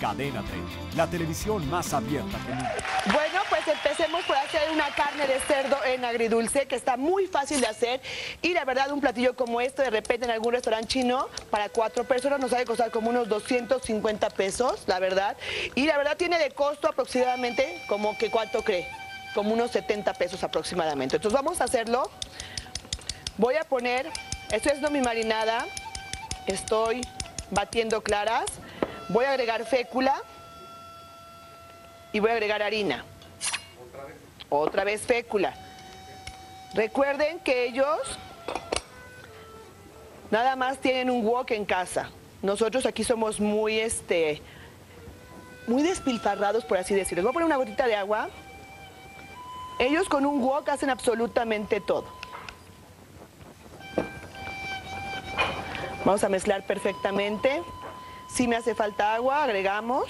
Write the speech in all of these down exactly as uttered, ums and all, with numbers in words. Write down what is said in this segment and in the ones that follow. Cadena treinta, la televisión más abierta que nunca. Bueno, pues empecemos por hacer una carne de cerdo en agridulce, que está muy fácil de hacer. Y la verdad, un platillo como este, de repente en algún restaurante chino, para cuatro personas nos ha de costar como unos doscientos cincuenta pesos, la verdad. Y la verdad tiene de costo aproximadamente, como que ¿cuánto cree? Como unos setenta pesos aproximadamente. Entonces vamos a hacerlo. Voy a poner, estoy haciendo mi marinada, estoy batiendo claras. Voy a agregar fécula y voy a agregar harina. Otra vez. Otra vez fécula. Recuerden que ellos nada más tienen un wok en casa. Nosotros aquí somos muy, este, muy despilfarrados, por así decirlo. Les voy a poner una gotita de agua. Ellos con un wok hacen absolutamente todo. Vamos a mezclar perfectamente. Si me hace falta agua, agregamos.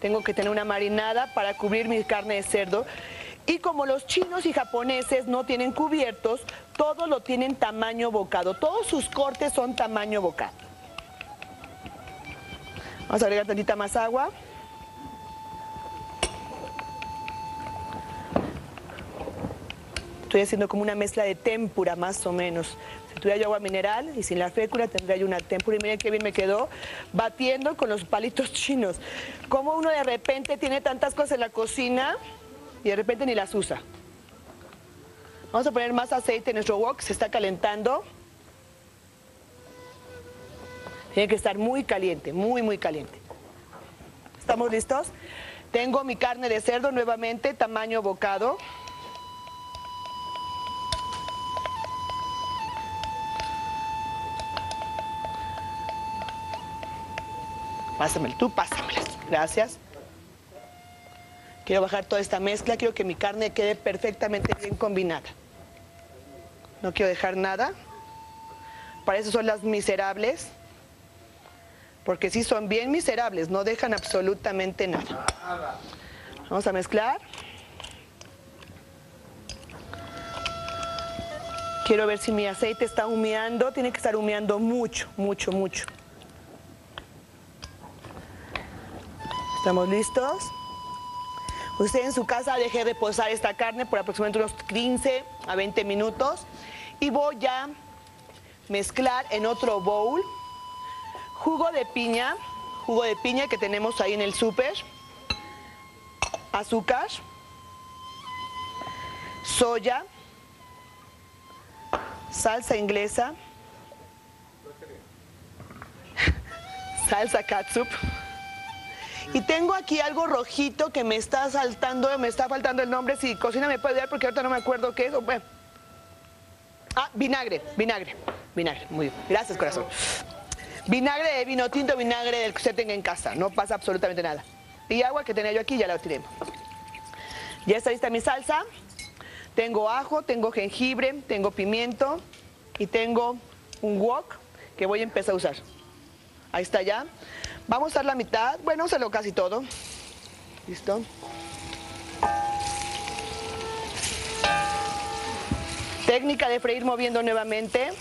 Tengo que tener una marinada para cubrir mi carne de cerdo. Y como los chinos y japoneses no tienen cubiertos, todo lo tienen tamaño bocado. Todos sus cortes son tamaño bocado. Vamos a agregar tantita más agua. Estoy haciendo como una mezcla de tempura, más o menos. Si tuviera yo agua mineral y sin la fécula, tendría yo una tempura. Y miren qué bien me quedó batiendo con los palitos chinos. Como uno de repente tiene tantas cosas en la cocina y de repente ni las usa. Vamos a poner más aceite en nuestro wok, se está calentando. Tiene que estar muy caliente, muy, muy caliente. ¿Estamos listos? Tengo mi carne de cerdo nuevamente, tamaño bocado. Pásamelo, tú pásamelas. Gracias. Quiero bajar toda esta mezcla, quiero que mi carne quede perfectamente bien combinada. No quiero dejar nada. Para eso son las miserables. Porque sí son bien miserables, no dejan absolutamente nada. Vamos a mezclar. Quiero ver si mi aceite está humeando. Tiene que estar humeando mucho, mucho, mucho. ¿Estamos listos? Usted en su casa deje reposar esta carne por aproximadamente unos quince a veinte minutos. Y voy a mezclar en otro bowl jugo de piña, jugo de piña que tenemos ahí en el súper, azúcar, soya, salsa inglesa, salsa catsup. Y tengo aquí algo rojito que me está saltando, me está faltando el nombre. Si cocina me puede dar porque ahorita no me acuerdo qué es. Bueno. Ah, vinagre, vinagre, vinagre. Muy bien. Gracias, corazón. Vinagre de vino tinto, vinagre del que usted tenga en casa. No pasa absolutamente nada. Y agua que tenía yo aquí, ya la tiré. Ya está lista mi salsa. Tengo ajo, tengo jengibre, tengo pimiento y tengo un wok que voy a empezar a usar. Ahí está ya. Vamos a usar la mitad, bueno, se lo casi todo. ¿Listo? Técnica de freír moviendo nuevamente.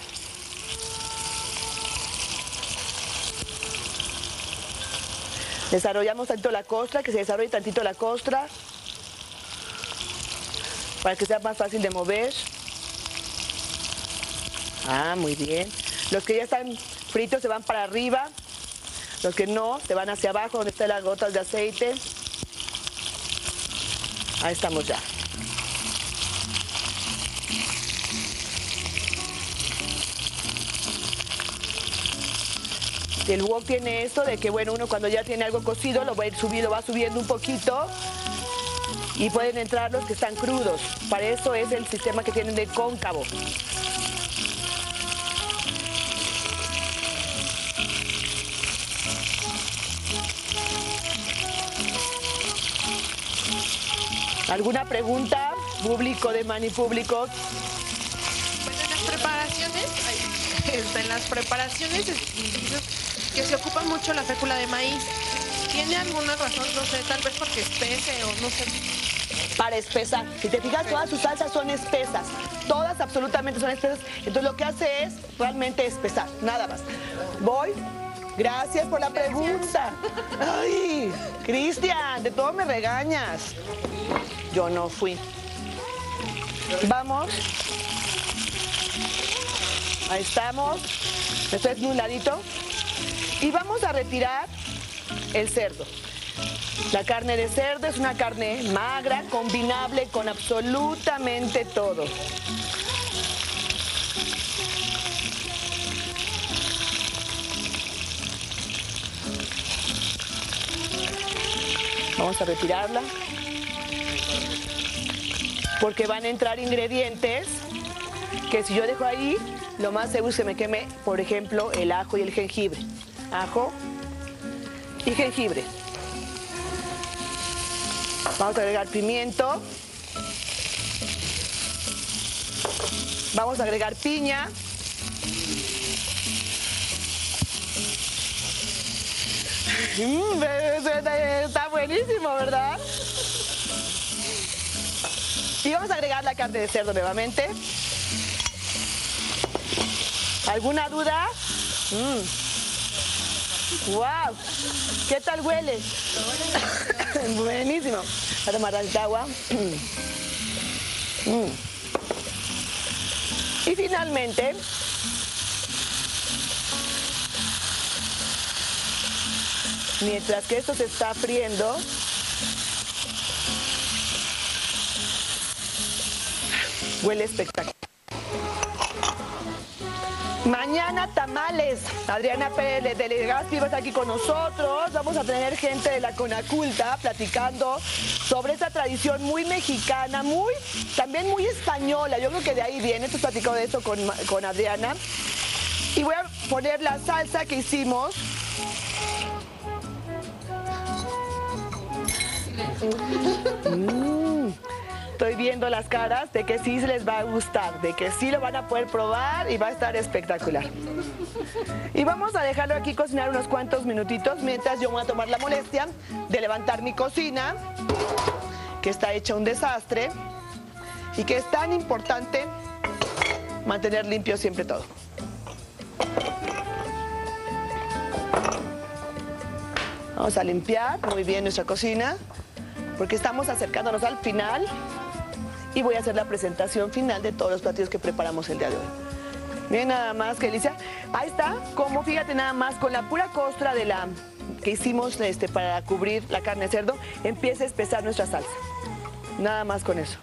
Desarrollamos tantito la costra, que se desarrolle tantito la costra. Para que sea más fácil de mover. Ah, muy bien. Los que ya están fritos se van para arriba. Los que no, se van hacia abajo, donde están las gotas de aceite. Ahí estamos ya. El wok tiene esto de que, bueno, uno cuando ya tiene algo cocido, lo va a ir subiendo, va subiendo un poquito. Y pueden entrar los que están crudos. Para eso es el sistema que tienen de cóncavo. ¿Alguna pregunta, público de Mani Público? Bueno, en las preparaciones, en las preparaciones que se ocupa mucho la fécula de maíz, ¿tiene alguna razón? No sé, tal vez porque espese o no sé. Para espesar. Si te fijas, todas sus salsas son espesas. Todas absolutamente son espesas. Entonces lo que hace es realmente espesar, nada más. Voy Gracias por la pregunta. Ay, Cristian, de todo me regañas. Yo no fui. Vamos. Ahí estamos. Esto es un ladito. Y vamos a retirar el cerdo. La carne de cerdo es una carne magra, combinable con absolutamente todo. Vamos a retirarla, porque van a entrar ingredientes que si yo dejo ahí, lo más seguro es que me queme, por ejemplo, el ajo y el jengibre. Ajo y jengibre. Vamos a agregar pimiento. Vamos a agregar piña. Está buenísimo, ¿verdad? Y vamos a agregar la carne de cerdo nuevamente. ¿Alguna duda? Mm. ¡Wow! ¿Qué tal huele? Buenísimo. Voy a tomar alta agua. Mm. Y finalmente mientras que esto se está friendo, huele espectacular. Mañana tamales. Adriana Pérez de Legazpi va a estar aquí con nosotros. Vamos a tener gente de la Conaculta platicando sobre esta tradición muy mexicana, muy también muy española. Yo creo que de ahí viene. Esto platicó de esto con, con Adriana. Y voy a poner la salsa que hicimos. Mm. Estoy viendo las caras de que sí les va a gustar, de que sí lo van a poder probar y va a estar espectacular. Y vamos a dejarlo aquí cocinar unos cuantos minutitos mientras yo voy a tomar la molestia de levantar mi cocina, que está hecha un desastre y que es tan importante mantener limpio siempre todo. Vamos a limpiar muy bien nuestra cocina, porque estamos acercándonos al final y voy a hacer la presentación final de todos los platillos que preparamos el día de hoy. Miren nada más, qué delicia. Ahí está, como fíjate nada más, con la pura costra de la que hicimos este, para cubrir la carne de cerdo, empieza a espesar nuestra salsa. Nada más con eso.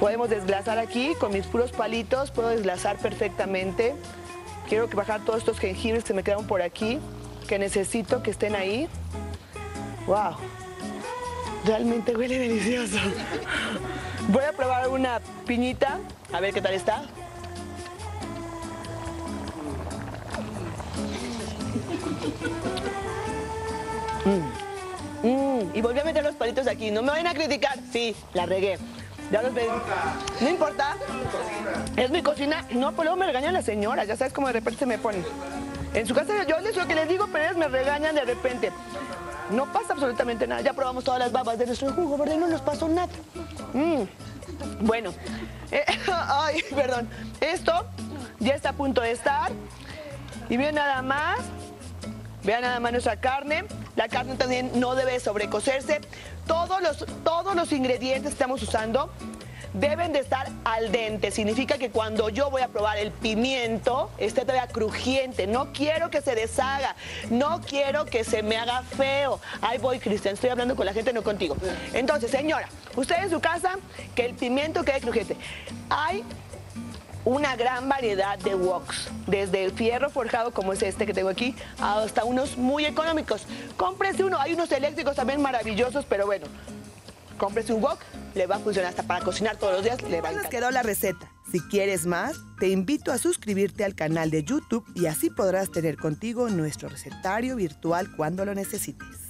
Podemos desglasar aquí, con mis puros palitos, puedo desglasar perfectamente. Quiero bajar todos estos jengibres que me quedaron por aquí, que necesito que estén ahí. ¡Wow! Realmente huele delicioso. Voy a probar una piñita, a ver qué tal está. Mm. Mm. Y volví a meter los palitos aquí, no me vayan a criticar. Sí, la regué. Ya los ven. No importa. Es mi cocina. No, pues luego me regañan las señoras, ya sabes cómo de repente se me ponen. En su casa yo les lo que les digo, pero ellos me regañan de repente. No pasa absolutamente nada. Ya probamos todas las babas de nuestro jugo, ¿verdad? No nos pasó nada. Mm. Bueno. Eh, ay, perdón. Esto ya está a punto de estar. Y vean nada más. Vean nada más nuestra carne. La carne también no debe sobrecocerse. Todos los, todos los ingredientes que estamos usando deben de estar al dente. Significa que cuando yo voy a probar el pimiento, esté todavía crujiente. No quiero que se deshaga. No quiero que se me haga feo. Ahí voy, Cristian. Estoy hablando con la gente, no contigo. Entonces, señora, usted en su casa, que el pimiento quede crujiente. Hay una gran variedad de woks. Desde el fierro forjado, como es este que tengo aquí, hasta unos muy económicos. Cómprese uno. Hay unos eléctricos también maravillosos, pero bueno, cómprese un wok, le va a funcionar hasta para cocinar todos los días, le va a encantar. Nos quedó la receta. Si quieres más, te invito a suscribirte al canal de YouTube y así podrás tener contigo nuestro recetario virtual cuando lo necesites.